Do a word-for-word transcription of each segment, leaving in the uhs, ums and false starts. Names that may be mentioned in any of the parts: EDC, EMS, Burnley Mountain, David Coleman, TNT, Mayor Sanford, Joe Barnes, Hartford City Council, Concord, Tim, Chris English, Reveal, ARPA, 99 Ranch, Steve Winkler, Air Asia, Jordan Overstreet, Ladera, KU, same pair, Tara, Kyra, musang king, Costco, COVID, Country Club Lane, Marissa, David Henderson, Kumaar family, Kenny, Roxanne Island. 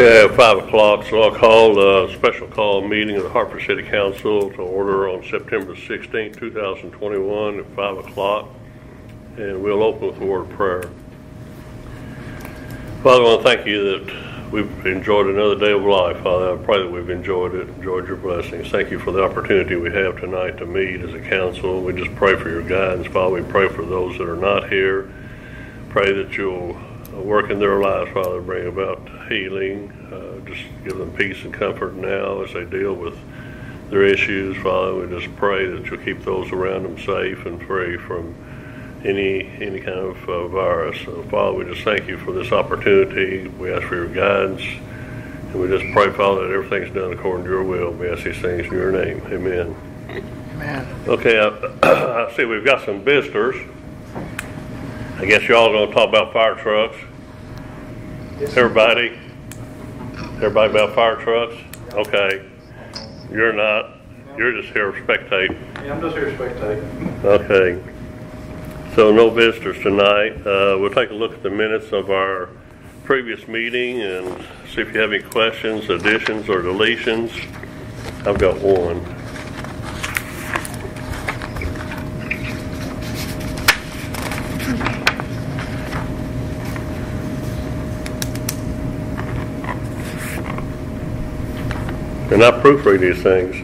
Okay, five o'clock, so I'll call a special call meeting of the Hartford City Council to order on September sixteenth, two thousand twenty-one at five o'clock, and we'll open with a word of prayer. Father, I want to thank you that we've enjoyed another day of life. Father, I pray that we've enjoyed it, enjoyed your blessings. Thank you for the opportunity we have tonight to meet as a council. We just pray for your guidance. Father, we pray for those that are not here. Pray that you'll work in their lives, Father, bring about healing. Uh, just give them peace and comfort now as they deal with their issues. Father, we just pray that you'll keep those around them safe and free from any any kind of uh, virus. So, Father, we just thank you for this opportunity. We ask for your guidance, and we just pray, Father, that everything's done according to your will. We ask these things in your name. Amen. Amen. Okay, I, I see we've got some visitors. I guess y'all are going to talk about fire trucks. Yes, everybody? Everybody about fire trucks? Okay. You're not. You're just here to spectate. Yeah, I'm just here to spectate. Okay. So no visitors tonight. Uh, we'll take a look at the minutes of our previous meeting and see if you have any questions, additions, or deletions. I've got one. And I proofread these things.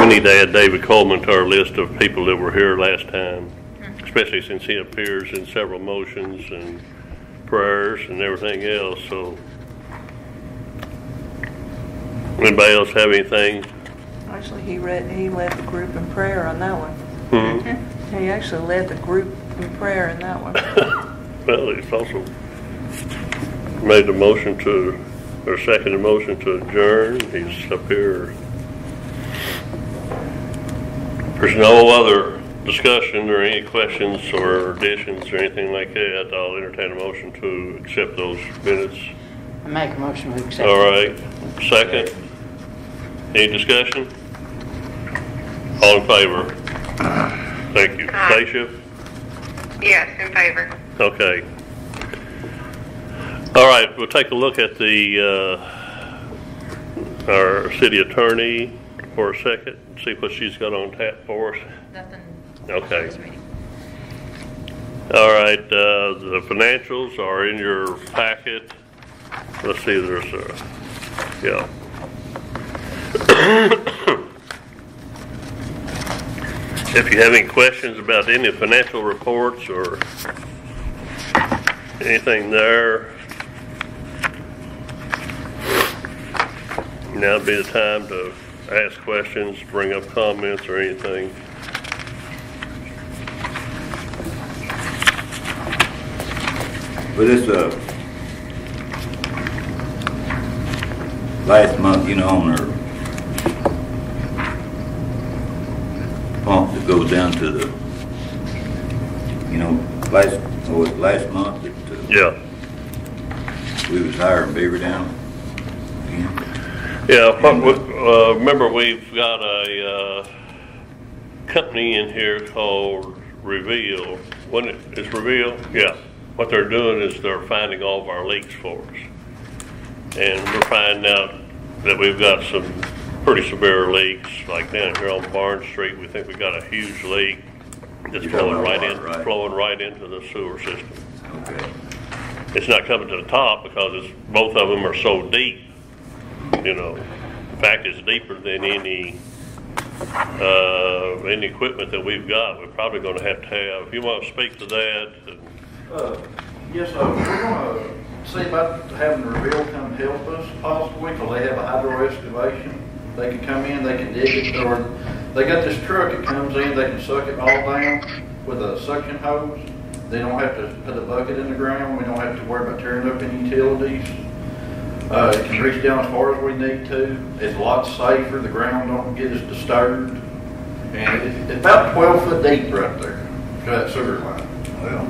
We need to add David Coleman to our list of people that were here last time, especially since he appears in several motions and prayers and everything else. So, anybody else have anything? Actually, he read. He led the group in prayer on that one. Mm-hmm. He actually led the group in prayer in that one. Well, it's also made the motion to, or seconded the motion to adjourn. He's up here. There's no other discussion or any questions or additions or anything like that. I'll entertain a motion to accept those minutes. I make a motion to accept. All right. Second. Any discussion? All in favor? Thank you. Uh, Stacia? Yes, in favor. Okay. All right, we'll take a look at the uh, our city attorney for a second and see what she's got on tap for us. Nothing. Okay. All right, uh, the financials are in your packet. Let's see, there's a, yeah. If you have any questions about any financial reports or anything there, now would be the time to ask questions, bring up comments or anything. But it's uh, last month, you know, on our pump that goes down to the, you know, last, oh, last month that uh, yeah. we was hiring Beaverdam. Yeah. Yeah, uh, remember we've got a uh, company in here called Reveal. When it, it's Reveal, yeah. What they're doing is they're finding all of our leaks for us, and we're finding out that we've got some pretty severe leaks. Like down here on Barnes Street, we think we got a huge leak that's flowing right in, right. flowing right into the sewer system. Okay. It's not coming to the top because it's, both of them are so deep. You know, in fact, it's deeper than any uh, any equipment that we've got. We're probably going to have to have. If you want to speak to that, and uh, yes, sir. We're going to see about having the Reveal come help us, possibly, because they have a hydro excavation. They can come in, they can dig it, or they got this truck that comes in. They can suck it all down with a suction hose. They don't have to put a bucket in the ground. We don't have to worry about tearing up any utilities. Uh, it can reach down as far as we need to. It's a lot safer. The ground don't get as disturbed. And it's, it's about twelve foot deep right there to that sewer line. Well,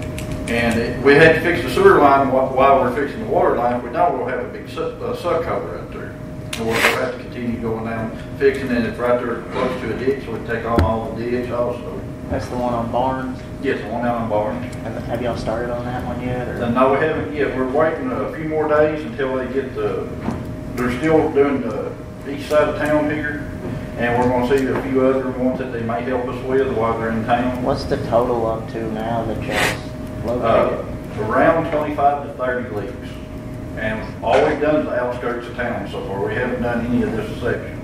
and it, we had to fix the sewer line while, while we're fixing the water line. If we don't, we'll have a big su uh, suck hole right there. And we'll have to continue going down fixing it. It's right there close to a ditch, so we take on all the ditch also. That's the one on Barnes. Yes, one down in Barnes. Have, have y'all started on that one yet? Or? No, we haven't yet. We're waiting a few more days until they get the, they're still doing the east side of town here, and we're going to see a few other ones that they might help us with while they're in town. What's the total up to now that y'all's located? Uh, around twenty-five to thirty leagues, and all we've done is the outskirts of town so far. We haven't done any of this section.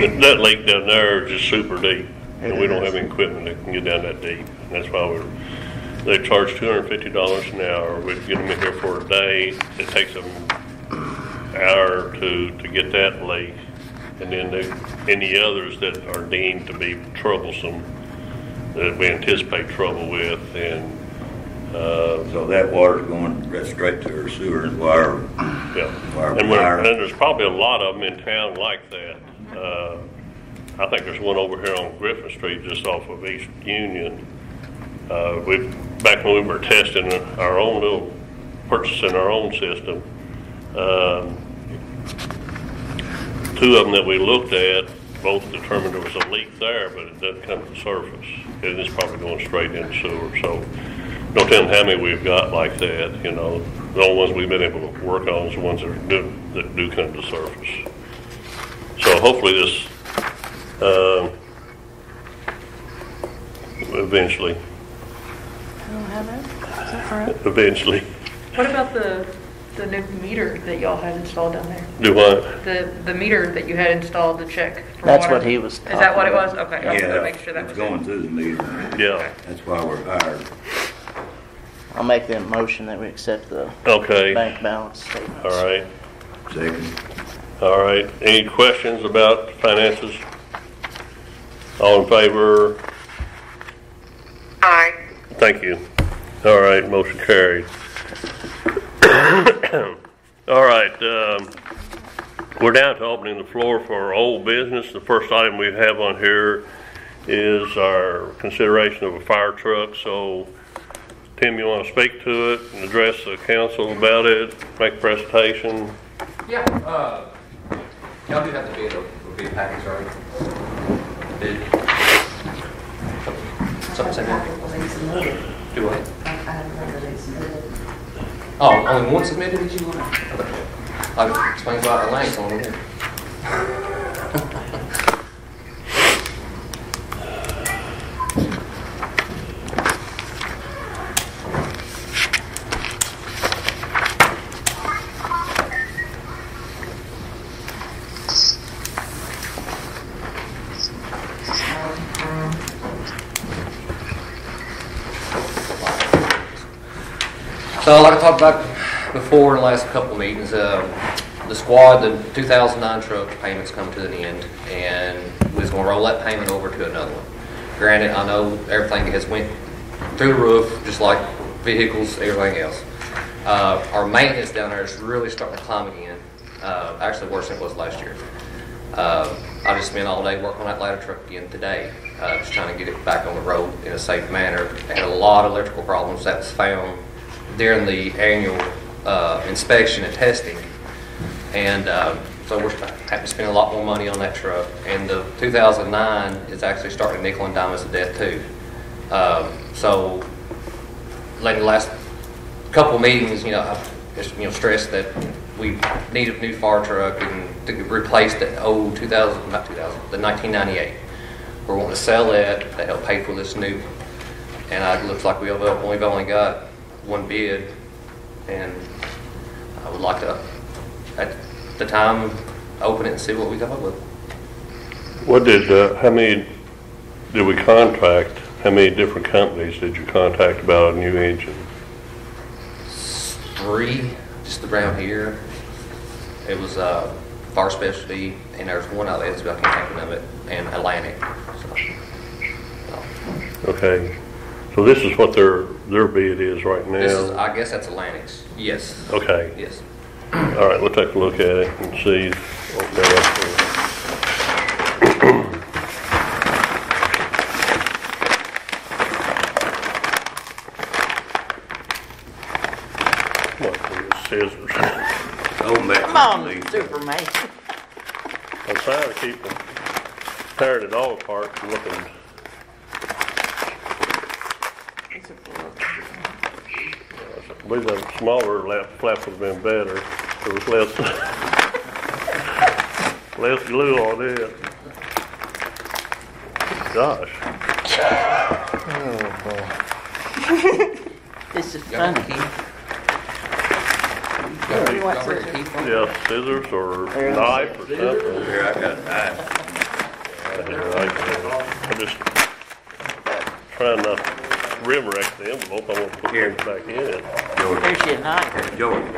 But that lake down there is just super deep, and we don't have any equipment that can get down that deep. And that's why we're, they charge two hundred fifty dollars an hour. We get them in here for a day. It takes them an hour or two to get that lake. And then they, any others that are deemed to be troublesome, that we anticipate trouble with. And uh, so that water's going straight to our sewer and wire. Yeah. Wire, and, wire. And there's probably a lot of them in town like that. Uh, I think there's one over here on Griffin Street just off of East Union. Uh, we back when we were testing our own little, purchasing our own system, um, two of them that we looked at both determined there was a leak there, but it doesn't come to the surface. And it's probably going straight into the sewer. So don't tell them how many we've got like that. You know, the only ones we've been able to work on is the ones that do, that do come to the surface. So hopefully this uh, eventually. I don't have it. Is that all right? Eventually. What about the the new meter that y'all had installed down there? Do what? The the meter that you had installed to check for That's water. What he was talking Is that what about. It was? Okay. I was yeah, going to make sure that was going it. Through the meter. Yeah. That's why we're hired. I'll make the motion that we accept the okay. bank balance statements. All right. Second. All right, any questions about finances? All in favor? Aye. Thank you. All right, motion carried. All right, um, we're down to opening the floor for old business. The first item we have on here is our consideration of a fire truck. So, Tim, you want to speak to it and address the council about it, make a presentation? Yeah. Uh, Y'all do have to be in a big package, right? Did something say that? Do what? I haven't heard submitted. Oh, only one submitted? Did you want to? Okay. I'll explain why the line's on here. So like I talked about before in the last couple meetings, uh, the squad, the two thousand nine truck payment's come to an end, and we're just going to roll that payment over to another one. Granted, I know everything has went through the roof, just like vehicles, everything else. Uh, our maintenance down there is really starting to climb again. Uh, actually worse than it was last year. Uh, I just spent all day working on that ladder truck again today, uh, just trying to get it back on the road in a safe manner. Had a lot of electrical problems that was found during the annual uh, inspection and testing, and um, so we're having to spend a lot more money on that truck. And the two thousand nine is actually starting to nickel and diamonds to death too. Um, so, like the last couple meetings, you know, I just you know stressed that we need a new fire truck and to replace the old two thousand, not two thousand, the nineteen ninety-eight. We're wanting to sell that. That'll pay for this new one. And it looks like we've only got one bid, and I would like to, at the time, open it and see what we come up with. What did, uh, how many did we contact, how many different companies did you contact about a new engine? Three, just around here. It was uh, Fire Specialty, and there's one out there that's about contacting of it, and Atlantic. So, okay. So this is what their their bid is right now. This is, I guess that's Atlantic's. Yes. Okay. Yes. All right, we'll take a look at it and see. What scissors? Oh man! Come on, Superman! I'm trying to keep them. tearing it all apart and looking. I believe that smaller lap flap would have been better. There was less, less glue on it. Gosh. Oh, boy. This is funky. Yeah, scissors or knife or something. Here, I got a knife. Here, I, I'm just trying not to rim wreck the envelope. I want to put it back in. Jordan. There's your knife. Jordan.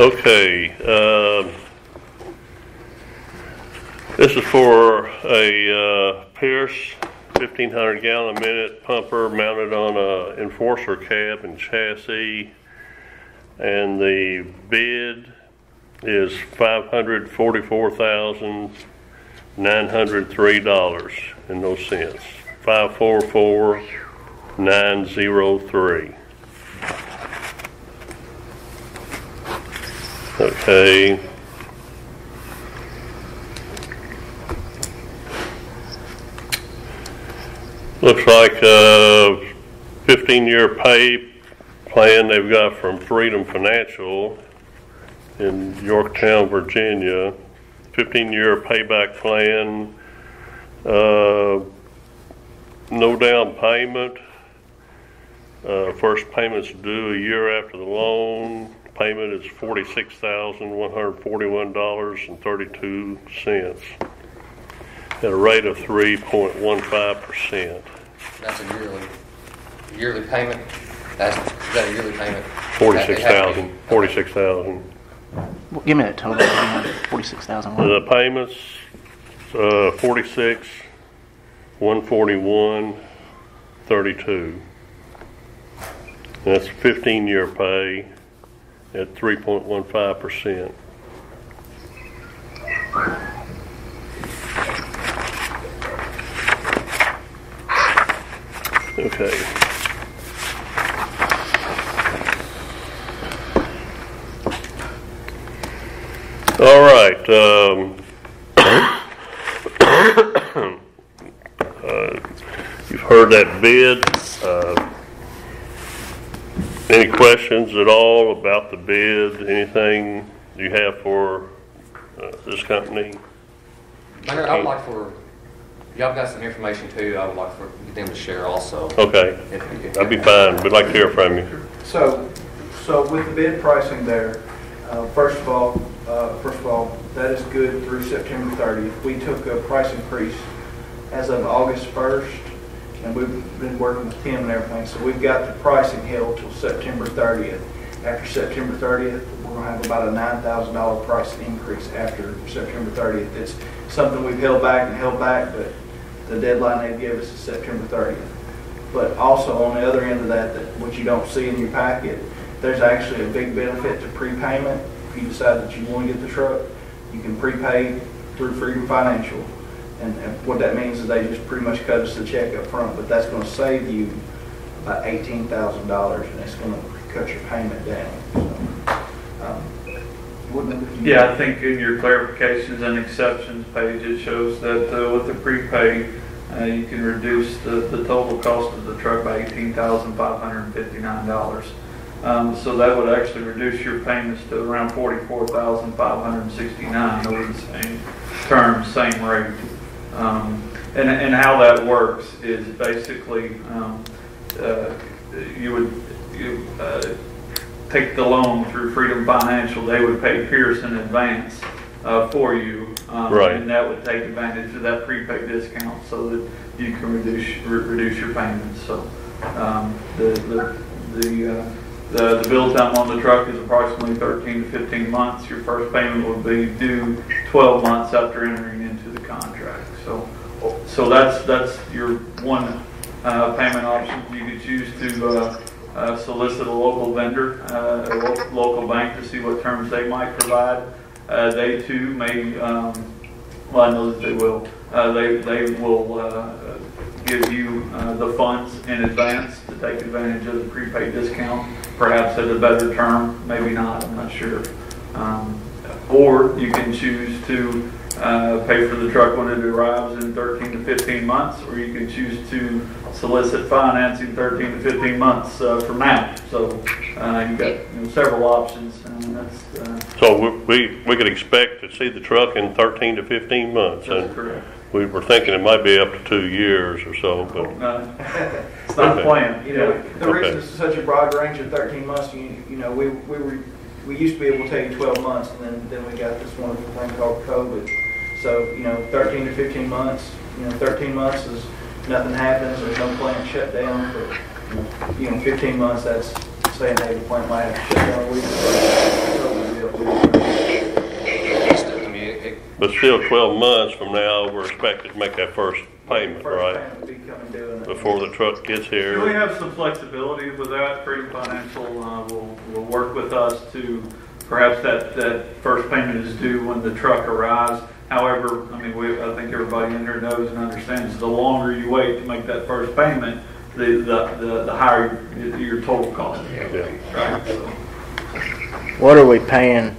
Okay, um, this is for a uh, Pierce fifteen hundred gallon a minute pumper mounted on a enforcer cab and chassis, and the bid is five hundred forty-four thousand nine hundred three dollars and no cents. five four four nine zero three. Okay. Looks like a fifteen-year pay plan they've got from Freedom Financial in Yorktown, Virginia. fifteen-year payback plan. Uh, no down payment. Uh, first payment's due a year after the loan. Payment is forty-six thousand one hundred forty-one dollars and thirty-two cents at a rate of three point one five percent. That's a yearly yearly payment? That's is that a yearly payment? forty-six thousand. forty-six thousand. Well, give me that total. forty-six thousand. The payments uh forty-six thousand one hundred forty-one dollars and thirty-two cents. That's fifteen-year pay at three point one five percent. Okay. All right. Um, uh, you've heard that bid. Uh, Any questions at all about the bid? Anything you have for uh, this company? Mayor, I would like for, y'all got some information too, I would like for them to share also. Okay, if, if that'd be fine. We'd like to hear from you. So, so with the bid pricing there, uh, first of all, uh, first of all, that is good through September thirtieth. We took a price increase as of August first. And we've been working with Tim and everything, so we've got the pricing held till September thirtieth. After September thirtieth, we're going to have about a nine thousand dollars price increase after September thirtieth. It's something we've held back and held back, but the deadline they've given us is September thirtieth. But also on the other end of that, that what you don't see in your packet, there's actually a big benefit to prepayment. If you decide that you want to get the truck, you can prepay through Freedom Financial. And, and what that means is they just pretty much cut us the check up front, but that's going to save you about eighteen thousand dollars, and that's going to cut your payment down. So, um, wouldn't you yeah, I think in your clarifications and exceptions page, it shows that uh, with the prepay, uh, you can reduce the, the total cost of the truck by eighteen thousand five hundred fifty-nine dollars. Um, so that would actually reduce your payments to around forty-four thousand five hundred sixty-nine dollars over the same term, same rate. Um, and, and how that works is basically um, uh, you would you, uh, take the loan through Freedom Financial. They would pay Pierce in advance uh, for you Um, right. And that would take advantage of that prepaid discount so that you can reduce re reduce your payments. So um, the the the, uh, the the build time on the truck is approximately thirteen to fifteen months. Your first payment would be due twelve months after entering into the contract. So so that's that's your one uh, payment option. You could choose to uh, uh, solicit a local vendor, uh, a lo local bank, to see what terms they might provide. Uh, they too may, um, well I know that they will, uh, they, they will uh, give you uh, the funds in advance to take advantage of the prepaid discount, perhaps at a better term, maybe not, I'm not sure. Um, or you can choose to uh, pay for the truck when it arrives in thirteen to fifteen months, or you can choose to solicit financing thirteen to fifteen months uh, from now. So uh, you've got you know, several options. And that's, uh, so we, we we could expect to see the truck in thirteen to fifteen months. That's and correct. We were thinking it might be up to two years or so, but no, it's not okay. planned. You know, the okay. reason this is such a broad range of thirteen months, you, you know, we we were we used to be able to take twelve months, and then then we got this wonderful thing called COVID. So you know, thirteen to fifteen months. You know, thirteen months is nothing happens. There's no plant shut down for you know fifteen months. That's saying hey, the plant might have shut down. We But still, twelve months from now, we're expected to make that first payment, first right? Payment would be coming before the truck gets here. Do we have some flexibility with that? Freedom Financial uh, will will work with us to perhaps that that first payment is due when the truck arrives. However, I mean, we, I think everybody in here knows and understands the longer you wait to make that first payment, the the the, the higher your total cost. Yeah. Right. So. What are we paying?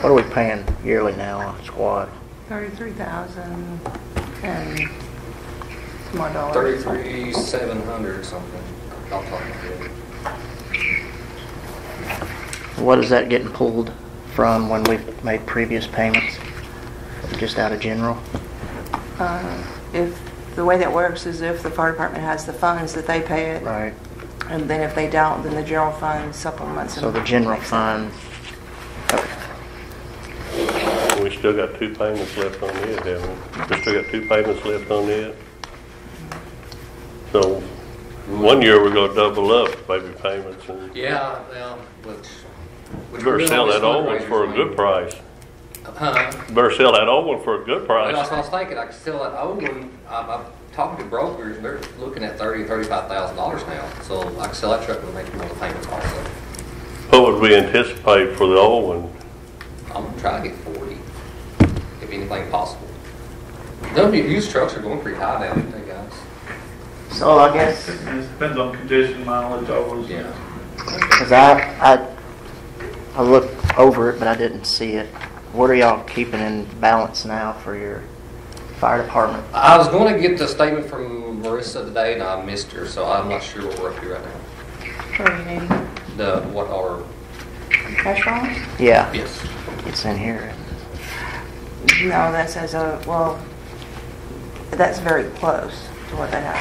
What are we paying yearly now on squad? Thirty-three thousand and some more dollars. Thirty-three seven hundred something. I'll talk about it. What is that getting pulled from when we've made previous payments? Just out of general. Uh, if the way that works is if the fire department has the funds that they pay it, right. And then if they don't, then the general fund supplements. So the general fund. We still got two payments left on it, haven't we? We still got two payments left on it. So one year we're going to double up baby payments. And yeah, well, which, which better sell that old one for a good price. Huh? Better sell that old one for a good price. Well, that's what I was thinking. I could sell that old one. I'm, I'm talking to brokers. They're looking at thirty thousand dollars, thirty-five thousand dollars now. So I could sell that truck and make more payments also. What would we anticipate for the old one? I'm going to try to get forty, if anything possible. Those used trucks are going pretty high now, aren't they, guys? So I guess it depends on condition, mileage, always. Yeah. Because I, I, I looked over it, but I didn't see it. What are y'all keeping in balance now for your fire department? I was going to get the statement from Marissa today, and I missed her, so I'm not sure what we're up to right now. What are you needing? The what are? Cash balance? Yeah. Yes. It's in here. No, that says a well. That's very close to what they have.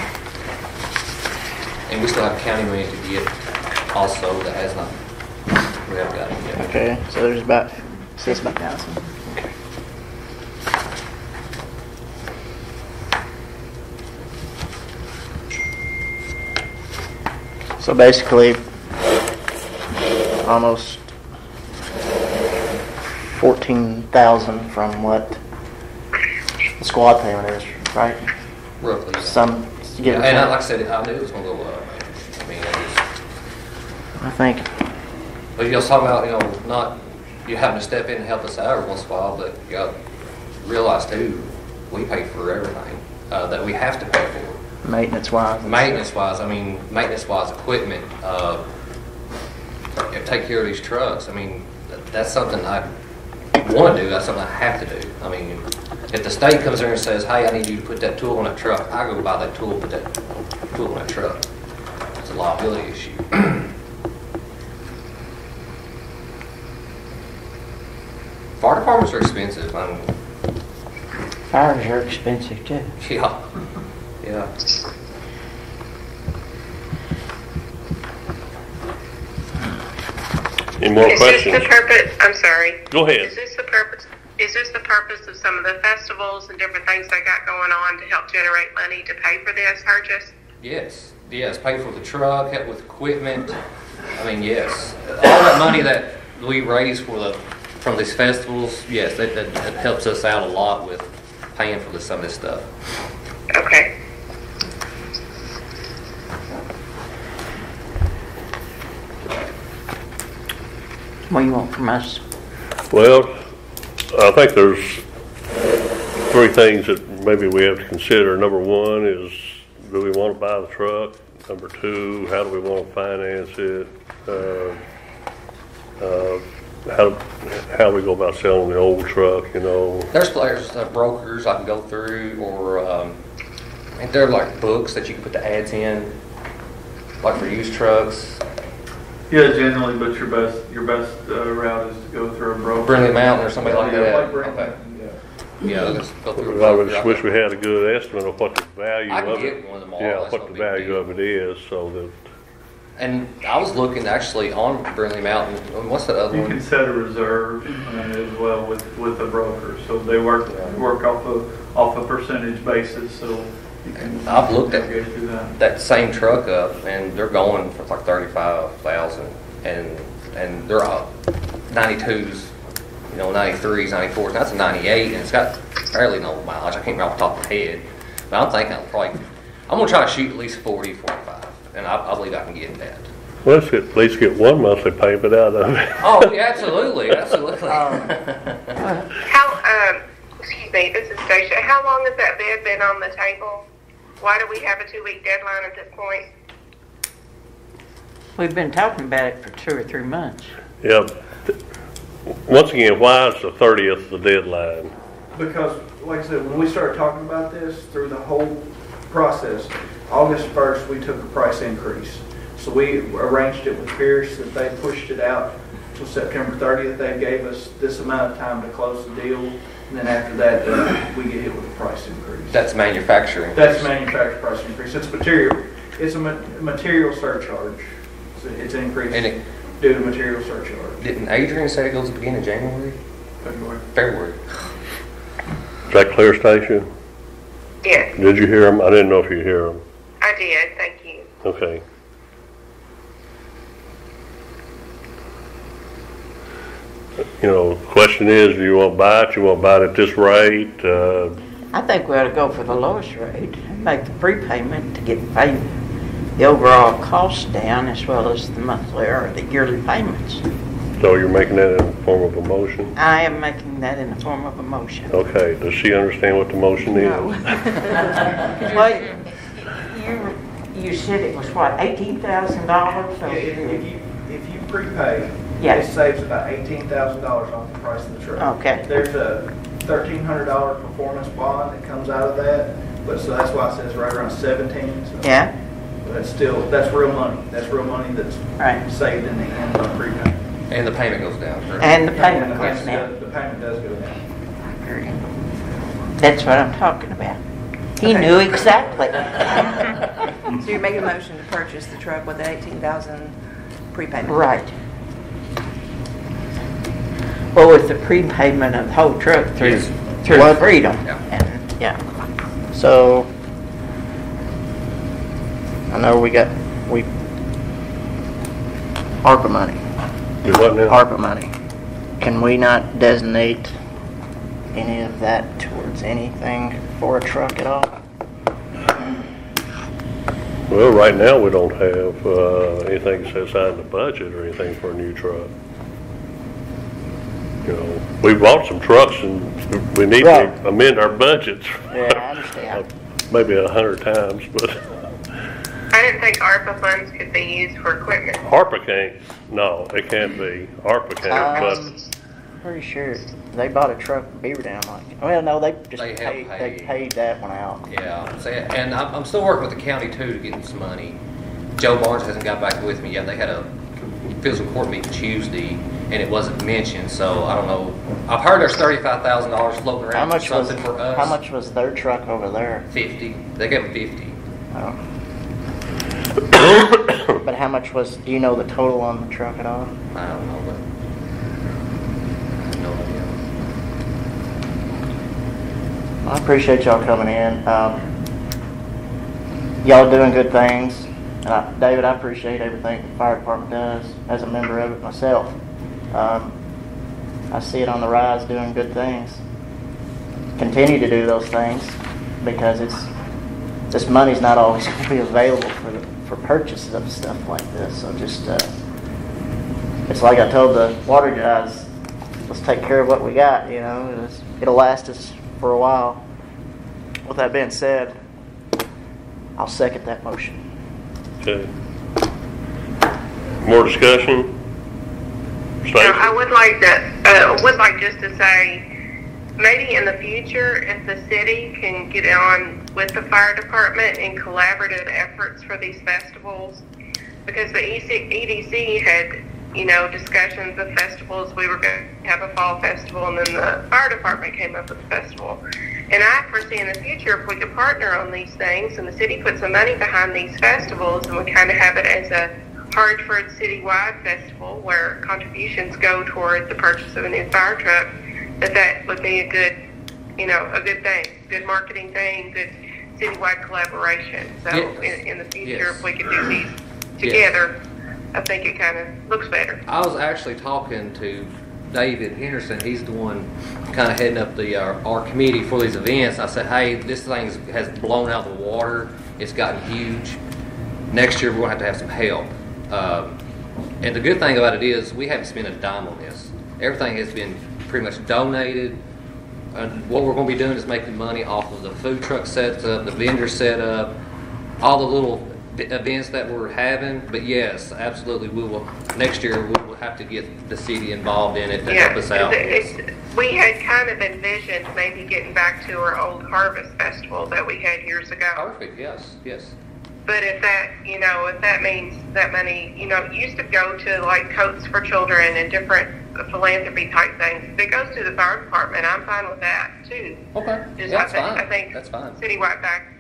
And we still have county money to get, also that has not. We haven't got it yet. Okay, so there's about six thousand. Okay. So basically, almost fourteen thousand from what the squad payment is, right? Roughly. Yeah. Some. Yeah, and I, like I said, I knew it was going to go up. I mean, I think. But you know, talking about you know not you having to step in and help us out every once in a while, but you got to realize too, we pay for everything uh, that we have to pay for. Maintenance wise. Maintenance wise, I mean, maintenance wise equipment. Uh, take care of these trucks. I mean, that's something I want to do, that's something I have to do. I mean, if the state comes in and says, hey, I need you to put that tool on a truck, I go buy that tool, put that tool on a truck. It's a liability issue. Fire departments are expensive. I mean, fires are expensive too. Yeah. Yeah. Any more is questions? This the purpose? I'm sorry. Go ahead. Is this the purpose? Is this the purpose of some of the festivals and different things they got going on to help generate money to pay for this purchase? Yes, yes, pay for the truck, help with equipment. I mean, yes, all that money that we raise for the from these festivals, yes, that, that, that helps us out a lot with paying for the, some of this stuff. Okay. What do you want from us? Well, I think there's three things that maybe we have to consider. Number one is, do we want to buy the truck? Number two, how do we want to finance it? Uh, uh, how how do we go about selling the old truck, you know? There's players, uh, brokers I can go through, or um, and there are like books that you can put the ads in, like for used trucks. Yeah, generally, but your best your best uh, route is to go through a broker. Burnley Mountain or somebody yeah, like yeah, that. Like Brindley, okay. Yeah, yeah, let's go through. Well, I just wish we had a good estimate of what the value I can of get it. One of them all. Yeah, that's what the value deal. Of it is, so that. And I was looking actually on Burnley Mountain. What's the other you one? You can set a reserve as well with with the broker, so they work yeah. work off a off a percentage basis. So. And I've looked at that. that same truck up, and they're going for like thirty-five thousand, and and they're all ninety-twos, you know, ninety-threes, ninety-fours. That's a ninety-eight, and it's got fairly no mileage. I can't remember off the top of my head, but I'm thinking I'm probably I'm gonna try to shoot at least forty, forty-five, and I, I believe I can get that. Well, let's at least get one monthly payment out of it. Oh, yeah, absolutely, absolutely. Um, how um, excuse me, this is Stacia. How long has that bid been on the table? Why do we have a two-week deadline at this point? We've been talking about it for two or three months. Yeah. Once again, why is the thirtieth the deadline? Because, like I said, when we started talking about this, through the whole process, August first, we took a price increase. So we arranged it with Pierce, and they pushed it out till September thirtieth. They gave us this amount of time to close the deal. And then after that, uh, we get hit with a price increase. That's manufacturing. That's manufacturing price increase. It's material. It's a ma material surcharge. It's, a, it's an increase and it, due to material surcharge. Didn't Adrian say it goes to the beginning of January? February. February. Is that clear, Stacia? Yes. Did you hear them? I didn't know if you hear them. I did. Thank you. Okay. You know, the question is, do you want to buy it? You want to buy it at this rate? Uh, I think we ought to go for the lowest rate and make the prepayment to get paid the overall cost down as well as the monthly or the yearly payments. So you're making that in the form of a motion? I am making that in the form of a motion. Okay. Does she understand what the motion no. is? Well, you, you said it was, what, eighteen thousand dollars? So yeah, if, if, you, if you prepay... Yes. It saves about eighteen thousand dollars off the price of the truck. Okay. There's a thirteen hundred dollar performance bond that comes out of that, but so that's why it says right around seventeen. So yeah. That's still that's real money. That's real money that's right. saved in the end by prepayment. And the payment goes down. Right? And the payment and goes down. Does, the payment does go down. Very good. That's what I'm talking about. He okay. knew exactly. So you're making a motion to purchase the truck with the eighteen thousand dollars prepayment. Right. Well, with the prepayment of the whole truck through through well, Freedom, yeah. And, yeah. So I know we got we ARPA money. You what now? ARPA money. Can we not designate any of that towards anything for a truck at all? Well, right now we don't have uh, anything set aside in the budget or anything for a new truck. You know, we bought some trucks and we need right. to amend our budgets. Yeah, I understand. Maybe a hundred times, but. I didn't think ARPA funds could be used for equipment. ARPA can't. No, it can't be. ARPA can't, um, but. Pretty sure they bought a truck in Beaverdam. Like, well, no, they just they paid, paid. They paid that one out. Yeah, and I'm still working with the county too to get some money. Joe Barnes hasn't got back with me yet. They had a fiscal court meeting Tuesday. And it wasn't mentioned, so I don't know. I've heard there's thirty-five thousand dollars floating around for something was, for us. How much was their truck over there? Fifty. They gave them fifty. Oh. But how much was? Do you know the total on the truck at all? I don't know, but no idea. I appreciate y'all coming in. Um, y'all doing good things. And I, David, I appreciate everything the fire department does as a member of it myself. Um, I see it on the rise doing good things. Continue to do those things because it's this money's not always going to be available for the, for purchases of stuff like this. So just uh, it's like I told the water guys, let's take care of what we got. You know, it'll last us for a while. With that being said, I'll second that motion. Okay. More discussion? Now, I would like to, uh, would like just to say, maybe in the future, if the city can get on with the fire department in collaborative efforts for these festivals, because the E D C had, you know, discussions of festivals. We were going to have a fall festival, and then the fire department came up with a festival. And I foresee in the future, if we could partner on these things, and the city put some money behind these festivals, and we kind of have it as a Hartford citywide festival where contributions go toward the purchase of a new fire truck, that that would be a good, you know, a good thing, good marketing thing, good citywide collaboration. So yes. in, in the future, yes. if we could do these together, yes. I think it kind of looks better. I was actually talking to David Henderson. He's the one kind of heading up the uh, our committee for these events. I said, hey, this thing has blown out of the water. It's gotten huge. Next year, we're going to have to have some help. Um, and the good thing about it is we haven't spent a dime on this. Everything has been pretty much donated. And what we're going to be doing is making money off of the food truck setup, the vendor setup, all the little events that we're having. But yes, absolutely, we will. Next year we will have to get the city involved in it to yeah, help us out. It's, it's, we had kind of envisioned maybe getting back to our old harvest festival that we had years ago. Perfect. Yes. Yes. But if that, you know, if that means that money, you know, it used to go to like coats for children and different philanthropy type things. If it goes to the fire department, I'm fine with that too. Okay, Just that's I think, fine. I think that's fine. Citywide back.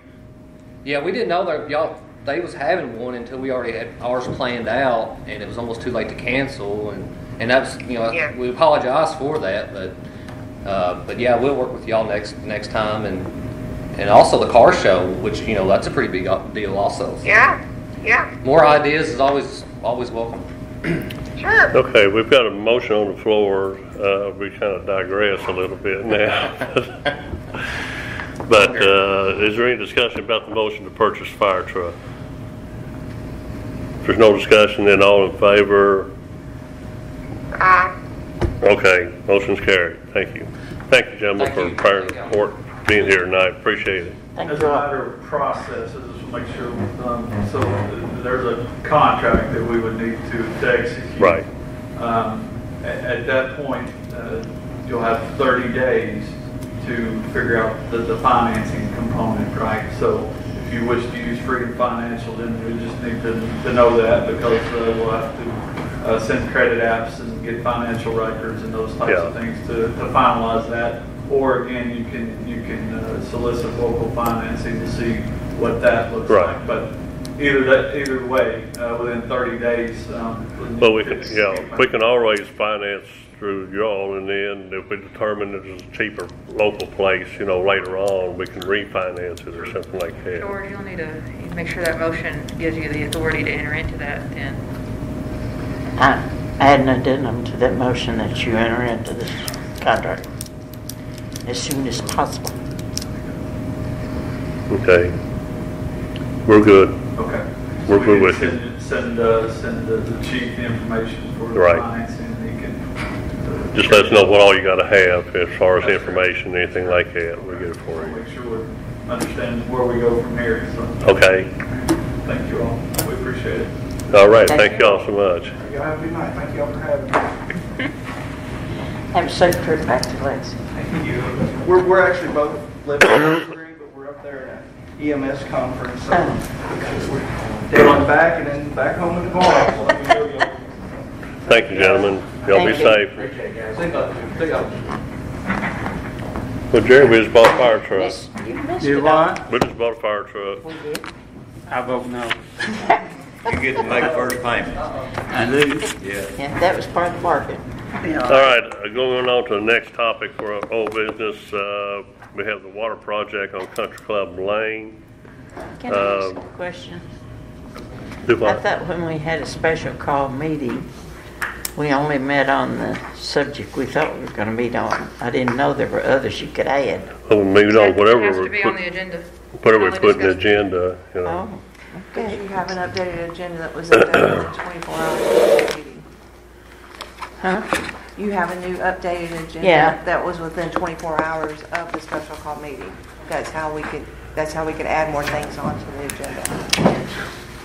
Yeah, we didn't know that y'all they was having one until we already had ours planned out, and it was almost too late to cancel. And and that's you know yeah. we apologize for that, but uh, but yeah, we'll work with y'all next next time and. And also the car show, which, you know, that's a pretty big deal also. So yeah, yeah. More ideas is always always welcome. Sure. Okay, we've got a motion on the floor. Uh, we kind of digress a little bit now. but uh, is there any discussion about the motion to purchase fire truck? If there's no discussion, then all in favor? Aye. Okay, motion's carried. Thank you. Thank you, gentlemen, Thank for you. prior report. Being here tonight, appreciate it. As a matter of process, just to make sure we're done. So there's a contract that we would need to, to execute. Right. Um, at, at that point, uh, you'll have thirty days to figure out the, the financing component, right? So if you wish to use Freedom Financial, then we just need to, to know that because uh, we'll have to uh, send credit apps and get financial records and those types yeah. of things to, to finalize that. Or again, you can you can uh, solicit local financing to see what that looks right. like. But either that, either way, uh, within thirty days. Um, well, we can yeah, we can always finance through y'all, and then if we determine that it's a cheaper local place, you know, later on we can refinance it or something like that. Or you'll need to make sure that motion gives you the authority to enter into that. Then I add an addendum to that motion that you enter into this contract as soon as possible. Okay. We're good. Okay. We're so good with send, you. Send, uh, send the, the chief the information for the right. financing. He can, uh, Just let us know what all you got to have as far as That's information, right. anything like that. We're good for you. Make sure we understand where we go from here. So. Okay. Thank you all. We appreciate it. All right. Thank, Thank you all so much. Y'all have a good night. Thank you all for having me. Have a safe trip back to Lexington. You. We're, we're actually both living in Mercury, but we're up there at an E M S conference. So we're going back and then back home in the car. Thank you, gentlemen. Y'all be you. safe. Appreciate it, guys. Think up. Think up. Well, Jerry, we just bought a fire truck. Yes, you missed you it. What? We just bought a fire truck. We did. I vote no. You get to make the first payment. I knew. Yeah. Yeah, that was part of the market. Yeah. All right, going on to the next topic for our old business, uh, We have the water project on Country Club Lane. Can I ask um, a question? Do I? I thought when we had a special call meeting, we only met on the subject we thought we were going to meet on. I didn't know there were others you could add. Well, maybe on whatever has to be put, on the agenda. Whatever we put in the agenda. You know. Oh, okay. Did you have an updated agenda that was updated for twenty-four hours meeting? Huh? You have a new updated agenda yeah. that was within twenty-four hours of the special call meeting. That's how we could. That's how we could add more things onto the agenda.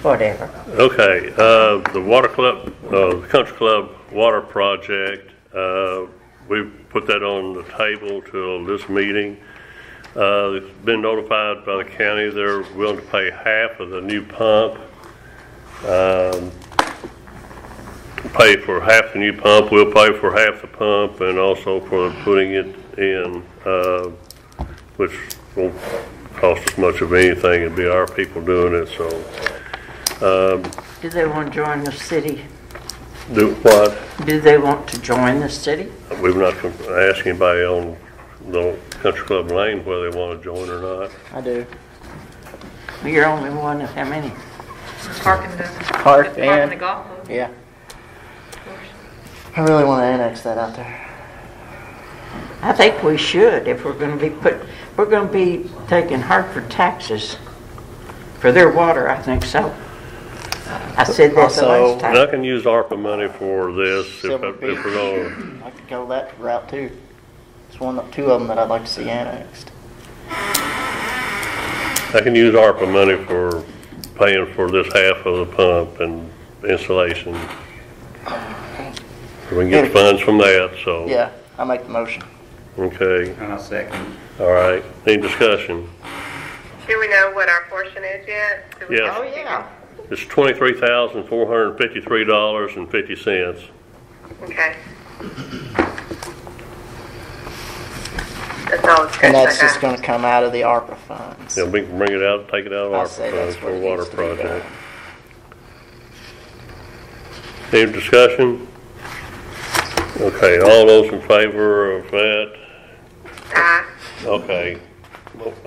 Whatever. Okay. Uh, the water club, uh, the country club water project. Uh, we put that on the table till this meeting. Uh, it's been notified by the county they're willing to pay half of the new pump. Um, pay for half the new pump. We'll pay for half the pump, and also for putting it in, uh, which will cost as much of anything. It'd be our people doing it. So, um, do they want to join the city? Do what? Do they want to join the city? We've not asked anybody on the Country Club Lane whether they want to join or not. I do. You're only one of how many? Park and the, Park and, Park and the golf club. Yeah. I really want to annex that out there. I think we should if we're going to be put. We're going to be taking Hartford taxes for their water, I think so. I said that the last time. I can use ARPA money for this if, I, if we're going to. I could go that route too. It's one of two of them that I'd like to see annexed. I can use ARPA money for paying for this half of the pump and installation. We can get funds from that, so. Yeah, I make the motion. Okay. And I'll second. All right. Any discussion? Do we know what our portion is yet? Yes. Oh, yeah. It's twenty-three thousand four hundred fifty-three dollars and fifty cents. Okay. That's all. And that's just going to come out of the ARPA funds. Yeah, we can bring it out, take it out of ARPA funds for a water project. Any discussion? Okay, all those in favor of that? Aye. Okay.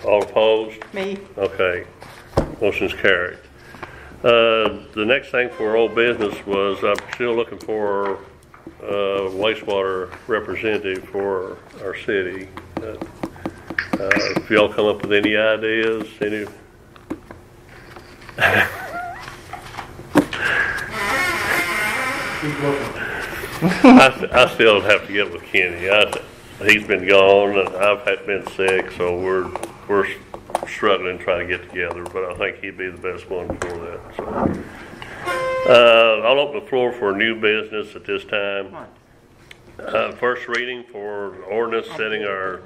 All opposed? Me. Okay. Motion's carried. Uh, the next thing for old business was I'm still looking for a wastewater representative for our city. Uh, uh, if y'all come up with any ideas, any... Keep looking. I, I still have to get with Kenny. I, he's been gone, and I've had been sick, so we're we're struggling trying to get together. But I think he'd be the best one for that. So uh, I'll open the floor for new business at this time. Uh, first reading for ordinance setting our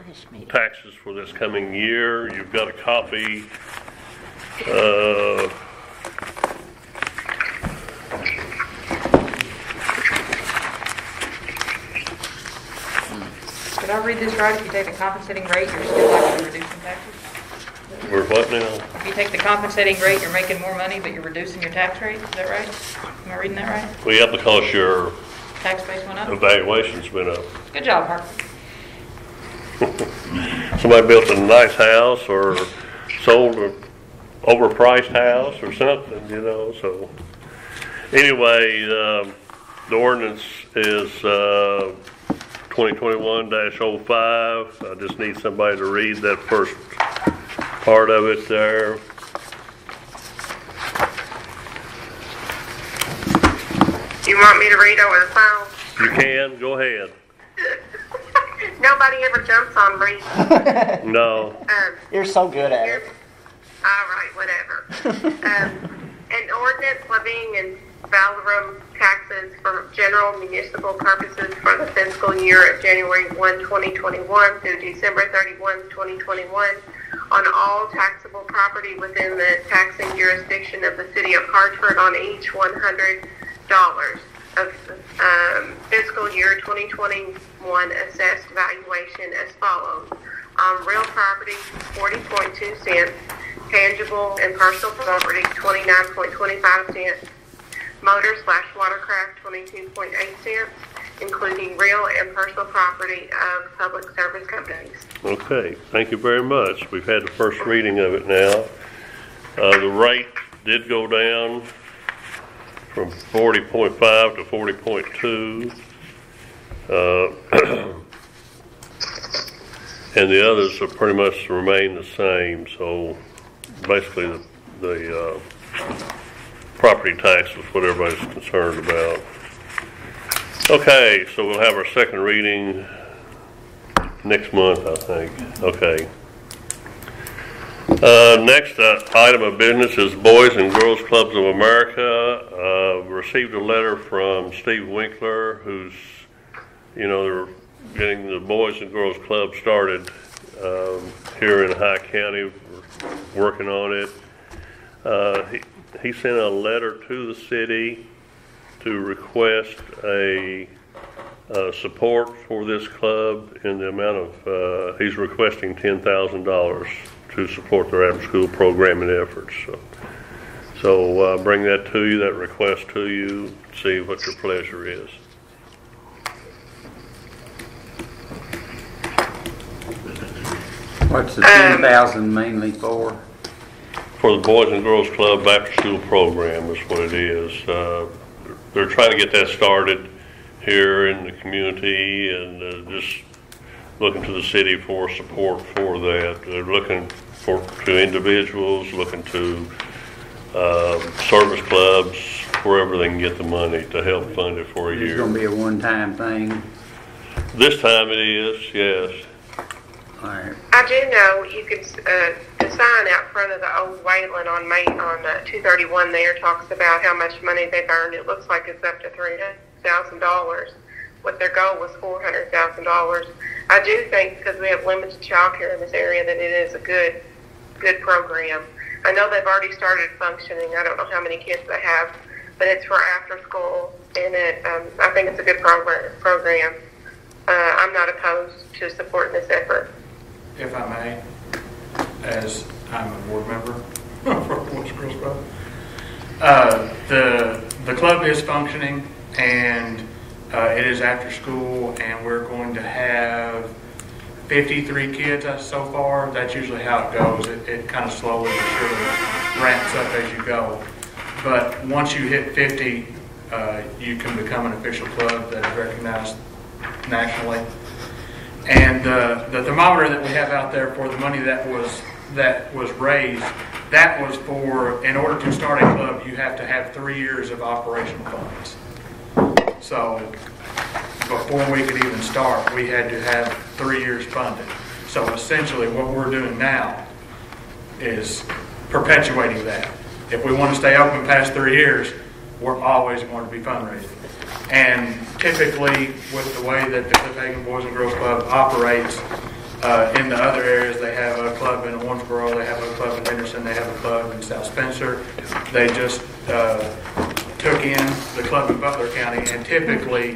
taxes for this coming year. You've got a copy. Uh, Did I read this right? If you take the compensating rate, you're still likely to reduce your taxes? We're what now? If you take the compensating rate, you're making more money, but you're reducing your tax rate. Is that right? Am I reading that right? Well, yeah, because your tax base went up. Evaluations went up. Good job, Parker. Somebody built a nice house or sold an overpriced house or something, you know. So anyway, um, the ordinance is... Uh, twenty twenty-one dash oh five. I just need somebody to read that first part of it there. You want me to read over the phone? You can. Go ahead. Nobody ever jumps on reading. No. Um, you're so good at it. All right, whatever. um, an ordinance levying and Valorum taxes for general municipal purposes for the fiscal year of January first, twenty twenty-one through December thirty-first, twenty twenty-one on all taxable property within the taxing jurisdiction of the City of Hartford on each one hundred dollars of um, fiscal year twenty twenty-one assessed valuation as follows. On real property, forty point two cents. Tangible and personal property, twenty-nine point two five cents. Motor slash watercraft, twenty-two point eight cents. including real and personal property of public service companies. Okay, thank you very much. We've had the first reading of it now. Uh, the rate did go down from forty point five to forty point two. Uh, and the others are pretty much remain the same. So basically the, the uh, property tax is what everybody's concerned about. Okay, so we'll have our second reading next month, I think. Okay. Uh, next uh, item of business is Boys and Girls Clubs of America. Uh, received a letter from Steve Winkler, who's, you know, they're getting the Boys and Girls Club started um, here in High County, working on it. Uh, he, he sent a letter to the city to request a uh, support for this club in the amount of, uh, he's requesting ten thousand dollars to support their after school program and efforts. So, so uh, bring that to you, that request to you, see what your pleasure is. What's the ten thousand mainly for? For the Boys and Girls Club after school program is what it is. Uh, They're trying to get that started here in the community, and uh, just looking to the city for support for that. They're looking for to individuals, looking to uh, service clubs, wherever they can get the money to help fund it for a year. It's going to be a one-time thing. This time it is, yes. All right. I do know you could uh, the sign out front of the old Wayland on May on uh, two thirty-one there talks about how much money they've earned. It looks like it's up to three hundred thousand dollars. What their goal was four hundred thousand dollars. I do think because we have limited child care in this area that it is a good good program. I know they've already started functioning. I don't know how many kids they have, but it's for after school, and it um, I think it's a good program. program. Uh, I'm not opposed to supporting this effort. If I may, as I'm a board member for Boys and Girls Club, uh, the the club is functioning, and uh, it is after school, and we're going to have fifty-three kids so far. That's usually how it goes. It, it kind of slowly but surely ramps up as you go. But once you hit fifty, uh, you can become an official club that is recognized nationally. And uh, the thermometer that we have out there for the money that was that was raised, that was for, in order to start a club, you have to have three years of operational funds. So before we could even start, we had to have three years funded. So essentially what we're doing now is perpetuating that. If we want to stay open past three years, we're always going to be fundraising. And typically, with the way that the Cliff Hagen Boys and Girls Club operates, uh, in the other areas, they have a club in Orangeboro, they have a club in Henderson, they have a club in South Spencer. They just uh, took in the club in Butler County, and typically,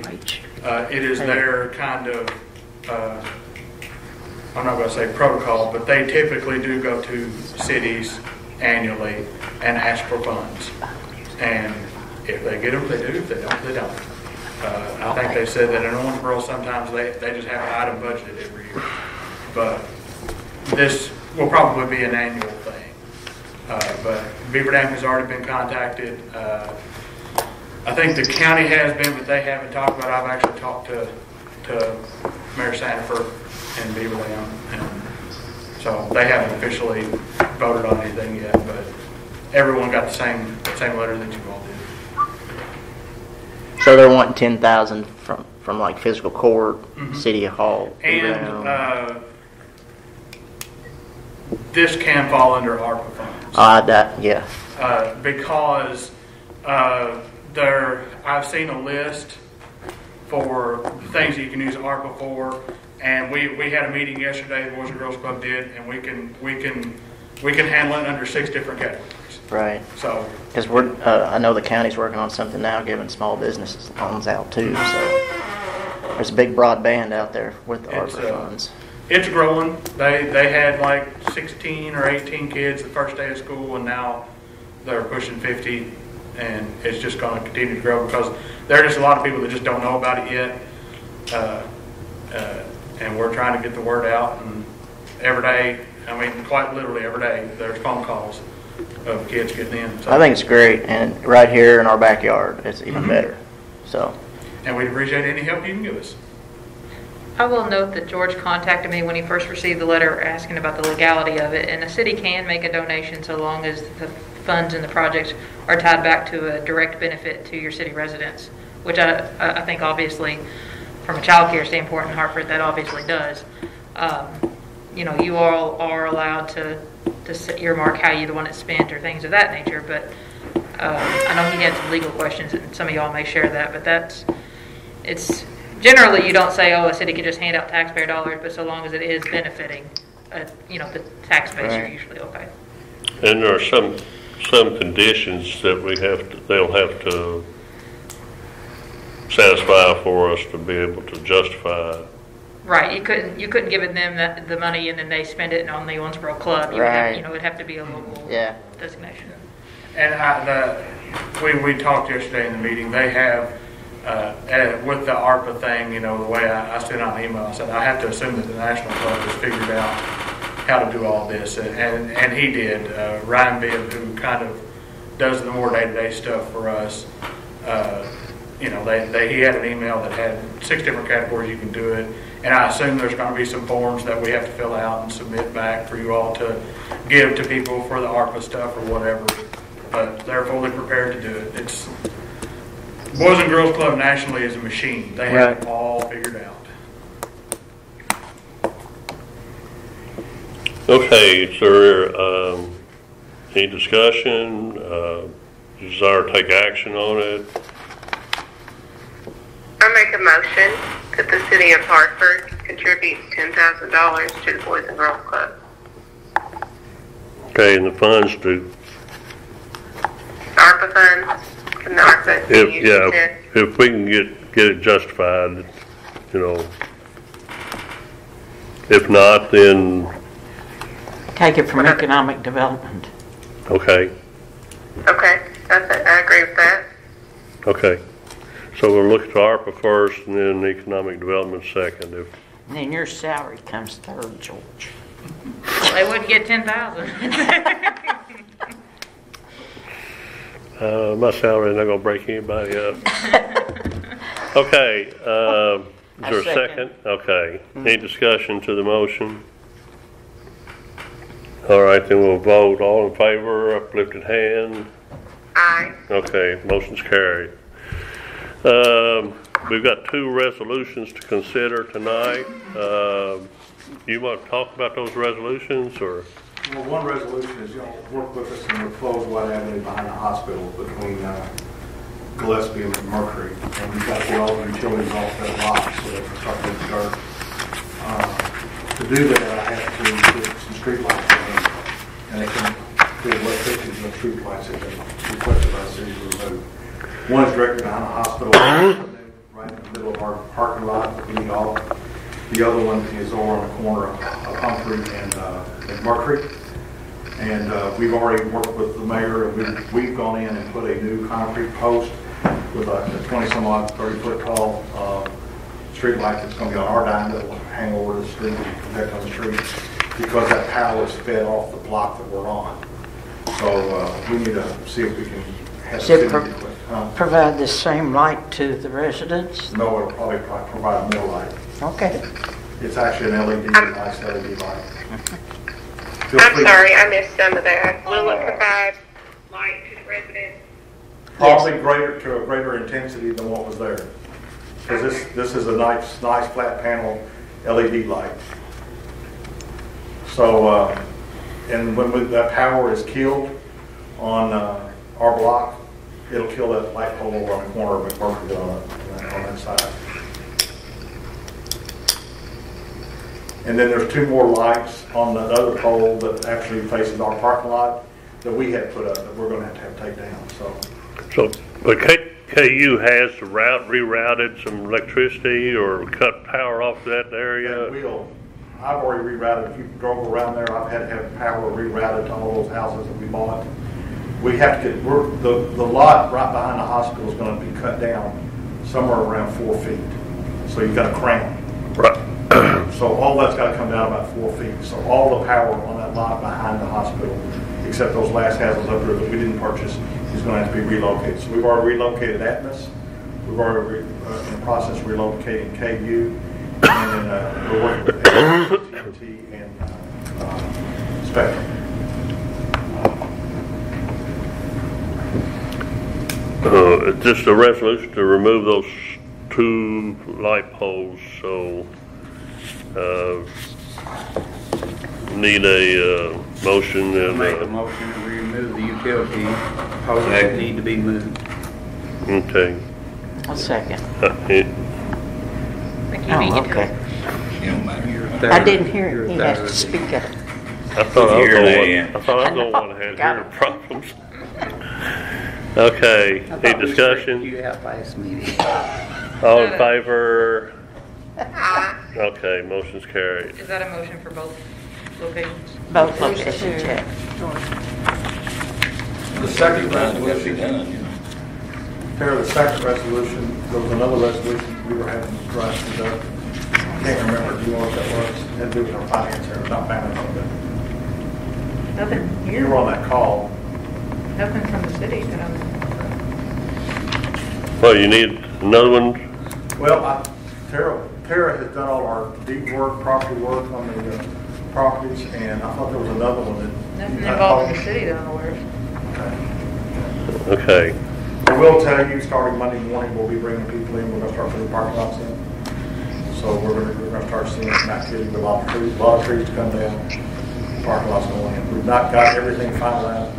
uh, it is their kind of, uh, I'm not going to say protocol, but they typically do go to cities annually and ask for funds. And if they get them, they do. If they don't, they don't. Uh, I think they said that in Orangeboro sometimes they, they just have an item budgeted every year. But this will probably be an annual thing. Uh, but Beaverdam has already been contacted. Uh, I think the county has been, but they haven't talked about it. I've actually talked to, to Mayor Sanford and Beaverdam. And so they haven't officially voted on anything yet, but everyone got the same, same letter that you all did. So they're wanting ten thousand from from like physical court, mm-hmm. city hall, and uh, this can fall under ARPA funds. Ah, uh, that yeah. Uh, because uh, there, I've seen a list for things that you can use ARPA for, and we we had a meeting yesterday. The Boys and Girls Club did, and we can we can we can handle it under six different categories. Right. So, because we're, uh, I know the county's working on something now, giving small businesses loans out too. So, there's a big broadband out there with the ARPA uh, funds. It's growing. They they had like sixteen or eighteen kids the first day of school, and now they're pushing fifty, and it's just going to continue to grow because there are just a lot of people that just don't know about it yet. uh, uh, and we're trying to get the word out. And every day, I mean, quite literally every day, there's phone calls of kids getting in. So I think it's great, and right here in our backyard, it's even mm-hmm. better. So, and we appreciate any help you can give us. I will note that George contacted me when he first received the letter asking about the legality of it, and the city can make a donation so long as the funds and the projects are tied back to a direct benefit to your city residents, which I, I think obviously from a child care standpoint in Hartford that obviously does. Um, you know, you all are allowed to, to earmark how you want it spent or things of that nature, but uh, I know he had some legal questions and some of y'all may share that, but that's, it's, generally, you don't say, "Oh, a city can just hand out taxpayer dollars," but so long as it is benefiting, uh, you know, the tax base, right, you're usually okay. And there are some some conditions that we have to, they'll have to satisfy for us to be able to justify. Right. You couldn't you couldn't give them that, the money and then they spend it on the Orangeville Club. You right. Have, you know, it'd have to be a local yeah. designation. And I, the, we we talked yesterday in the meeting. They have. Uh, and with the ARPA thing, you know, the way I, I sent out an email, I said, I have to assume that the National Club has figured out how to do all this, and and, and he did. Uh, Ryan Bibb, who kind of does the more day-to-day stuff for us, uh, you know, they, they he had an email that had six different categories you can do it, and I assume there's going to be some forms that we have to fill out and submit back for you all to give to people for the ARPA stuff or whatever, but they're fully prepared to do it. It's Boys and Girls Club nationally is a machine. They right. have it all figured out. Okay, is there um, any discussion? Uh, desire to take action on it? I make a motion that the city of Hartford contributes ten thousand dollars to the Boys and Girls Club. Okay, and the funds to? ARPA funds. If, yeah, if we can get get it justified, you know. If not, then take it from economic development. Okay. Okay, that's it. I agree with that. Okay, so we'll look at ARPA first, and then economic development second. If and then your salary comes third, George. Well, they wouldn't get ten thousand. Uh, my salary is not going to break anybody up. Okay. Uh, is there a second? Okay. Mm-hmm. Any discussion to the motion? All right, then we'll vote. All in favor, uplifted hand. Aye. Okay, motion's carried. Um, we've got two resolutions to consider tonight. Uh, you want to talk about those resolutions or? Well, one resolution is, you know, work with us and we'll close White Avenue behind the hospital between uh, Gillespie and Mercury. And we've got to get all the utilities off that lot so they can start getting dark. Uh, to do that, I have to get some street lights in. And they can do electricity and street lights that they requested by the city to remove. One is directly behind the hospital, right in the middle of our parking lot. We need all. The other one is over on the corner of, of Humphrey and, uh, and Mercury. And uh, we've already worked with the mayor, and we've, we've gone in and put a new concrete post with a twenty-some-odd, thirty-foot-tall uh, street light that's going to be on our dime that will hang over the street and connect on the street because that power is fed off the block that we're on. So uh, we need to see if we can have so pro- huh? provide the same light to the residents? No, it'll probably provide more light. Okay. It's actually an L E D, a nice L E D light. Feel I'm free. Sorry, I missed some of that. Will it provide light to the residents? Probably yes. greater to a greater intensity than what was there, because this this is a nice nice flat panel L E D light. So, uh, and when we, that power is killed on uh, our block, it'll kill that light pole over on the corner of McMurphy on, on that side. And then there's two more lights on the other pole that actually faces our parking lot that we had put up that we're going to have to have take down. So, so but K U has to route rerouted some electricity or cut power off that area. It will. I've already rerouted. If you drove around there, I've had to have power rerouted to all those houses that we bought. We have to get we're, the the lot right behind the hospital is going to be cut down somewhere around four feet. so you've got a crown. Right. So all that's got to come down about four feet. So all the power on that lot behind the hospital, except those last houses up here that we didn't purchase, is going to have to be relocated. So we've already relocated Atmos. We've already re uh, in the process of relocating K U. And then uh, we're working with T N T and uh, uh, Spectrum. Uh, just a resolution to remove those two light poles, so uh, need a uh, motion. And make a motion to remove the utility poles that need to be moved. Okay. A second. Uh, it, oh, okay. I didn't hear it. He has to speak up. I thought I was the one, I I the one that had hearing problems. Okay, any discussion? You out by this meeting. All in favor? Okay, motion's carried. Is that a motion for both locations? Both locations, yeah. The second resolution, Here, the second resolution, there was another resolution we were having to try to do. I can't remember, do you know what that was? It had to do with our finance here, not family. Nothing. You were on that call. Nothing from the city that I was. Well, you need another one? Well, I, Tara, Tara has done all our deep work, property work on the uh, properties, and I thought there was another one that. Nothing involving the city that I'm aware of. Okay. I will tell you, starting Monday morning, we'll be bringing people in. We're going to start putting parking lots in. So we're going to, we're going to start seeing some activity with a lot of trees, a lot of trees to come down, parking lots going in. We've not got everything finalized.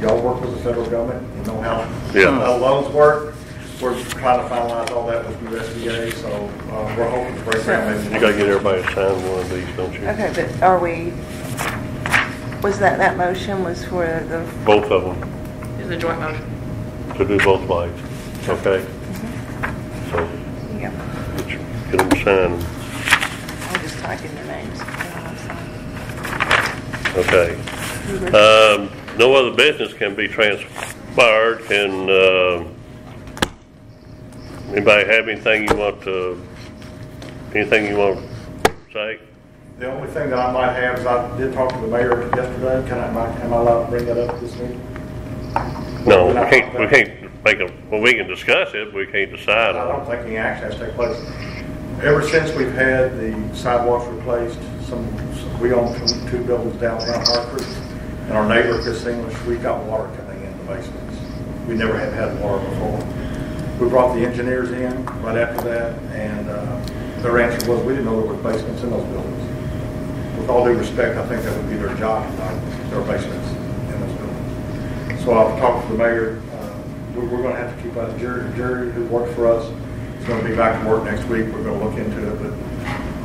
Y'all work with the federal government, you know how, yeah. how loans work. We're trying to finalize all that with U S D A, so uh, we're hoping to break down. Sure. You got to get everybody to sign one of these, don't you? Okay, but are we, was that, that motion was for the? Both of them. It's a joint motion. To do both lights, okay? Mm-hmm. So, yeah. Get them signed. I'll just type in their names. Okay. Mm-hmm. um, No other business can be transpired. Can uh, anybody have anything you want to? Anything you want to say? The only thing that I might have is I did talk to the mayor yesterday. Can I? Am I allowed to bring that up this meeting? No, we can't. We can't make a. Well, we can discuss it, but we can't decide. I don't think any action has to take place. Ever since we've had the sidewalks replaced, some, some we own two, two buildings downtown Hartford. And our neighbor, Chris English, we got water coming in the basements. We never have had water before. We brought the engineers in right after that, and uh, their answer was we didn't know there were basements in those buildings. With all due respect, I think that would be their job, not their basements in those buildings. So I've talked to the mayor. Uh, we're going to have to keep out of jury, jury who worked for us. He's going to be back to work next week. We're going to look into it. But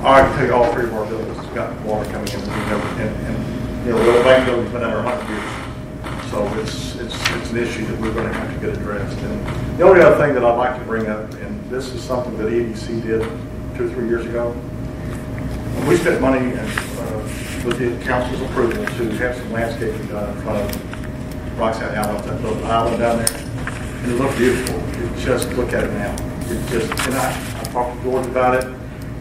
I can tell you all three of our buildings have got water coming in that we never. You know, we're bank building's been out of one hundred years. So it's, it's, it's an issue that we're going to have to get addressed. And the only other thing that I'd like to bring up, and this is something that E D C did two or three years ago. We spent money and, uh, with the council's approval to have some landscaping done in front of Roxanne Island, that little island down there. And it looked beautiful. You just look at it now. It just, and I, I talked to George about it,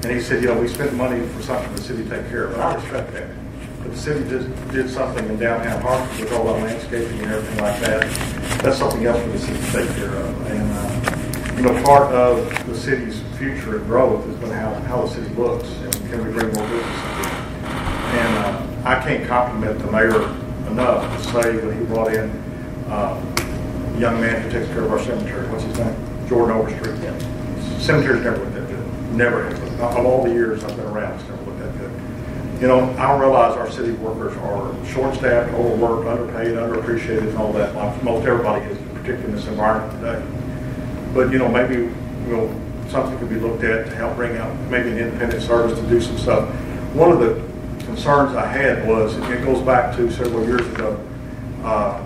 and he said, you know, we spent money for something the city take care of. I respect that. But the city did, did something in downtown Hartford with all that landscaping and everything like that. That's something else for the city to take care of. And, uh, you know, part of the city's future and growth is going to how, how the city looks and can we bring more business in. And uh, I can't compliment the mayor enough to say that he brought in uh, a young man who takes care of our cemetery. What's his name? Jordan Overstreet. Yeah. Cemeteries never look that good. Never have. Of all the years I've been around, it's never looked that good. You know, I realize our city workers are short-staffed, overworked, underpaid, underappreciated, and all that. Like most everybody is, particularly in this environment today. But you know, maybe you know something could be looked at to help bring out maybe an independent service to do some stuff. One of the concerns I had was it goes back to several years ago. Uh,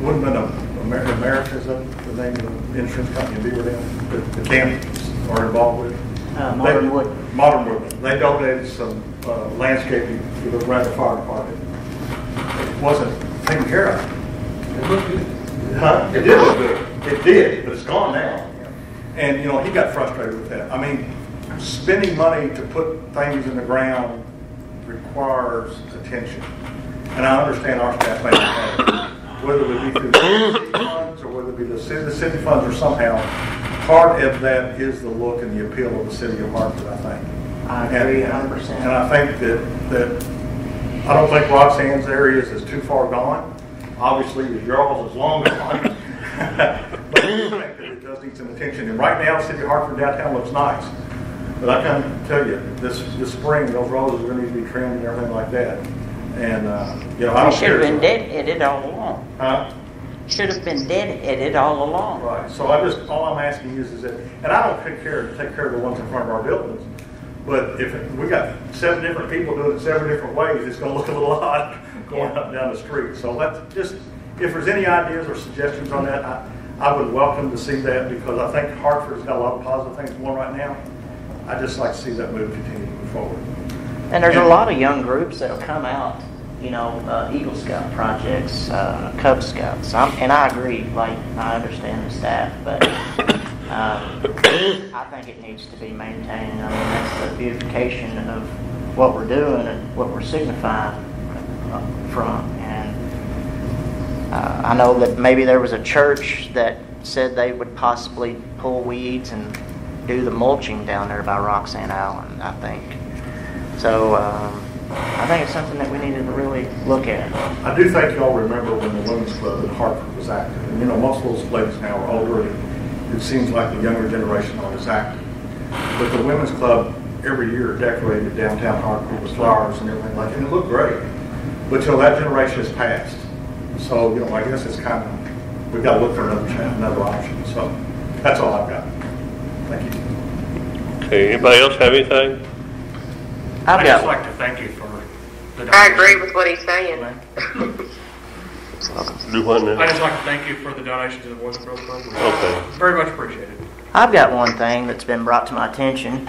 Woodman Amer America is that the name of the insurance company in Beaverdam that the counties are involved with. Uh, modern they, wood. Modern wood. They donated some uh, landscaping to the Randall Fire Department. It wasn't taken care of. It looked good. Huh? It did look good. It did, but it's gone now. And, you know, he got frustrated with that. I mean, spending money to put things in the ground requires attention. And I understand our staff may have that, whether it be through the city funds or whether it be the city, the city funds or somehow, part of that is the look and the appeal of the city of Hartford, I think. I agree one hundred percent. And, and I think that, that I don't think Roxanne's area is too far gone. Obviously, the Yarls is long gone. But it does need some attention. And right now, city of Hartford downtown looks nice. But I can tell you, this this spring, those roads are going to need to be trimmed and everything like that. And uh, you know, I don't. It should have been deadheaded all along. Huh? Should have been deadheaded all along. Right. So I just all I'm asking is, is that, and I don't take care to take care of the ones in front of our buildings. But if it, we got seven different people doing it seven different ways, it's going to look a little odd going up and down the street. So that's just, if there's any ideas or suggestions on that, I, I would welcome to see that, because I think Hartford's got a lot of positive things going right now. I just like to see that move continue to move forward. And there's a lot of young groups that'll come out, you know, uh, Eagle Scout projects, uh, Cub Scouts. I'm, and I agree, like, I understand the staff, but um, I think it needs to be maintained. I mean, that's the beautification of what we're doing and what we're signifying from. And uh, I know that maybe there was a church that said they would possibly pull weeds and do the mulching down there by Roxanne Island, I think. So um, I think it's something that we needed to really look at. I do think y'all remember when the Women's Club in Hartford was active. And you know, most of those ladies now are older, and it seems like the younger generation is active. But the Women's Club every year decorated downtown Hartford with flowers and everything like that, and it looked great. But till that generation has passed. So, you know, I guess it's kind of, we've got to look for another, another option. So that's all I've got. Thank you. Okay, anybody else have anything? I'd just like to thank you for the donation. I agree with what he's saying. Do what now? I'd just like to thank you for the donation to the Boys and Girls Club. Okay. Very much appreciated. I've got one thing that's been brought to my attention.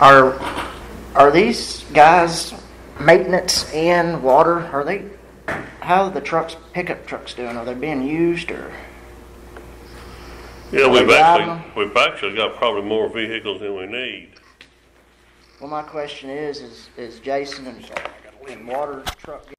Are are these guys maintenance and water? Are they? How are the trucks, pickup trucks, doing? Are they being used or? Yeah, we've actually we've actually got probably more vehicles than we need. Well, my question is, is, is Jason and, and water truck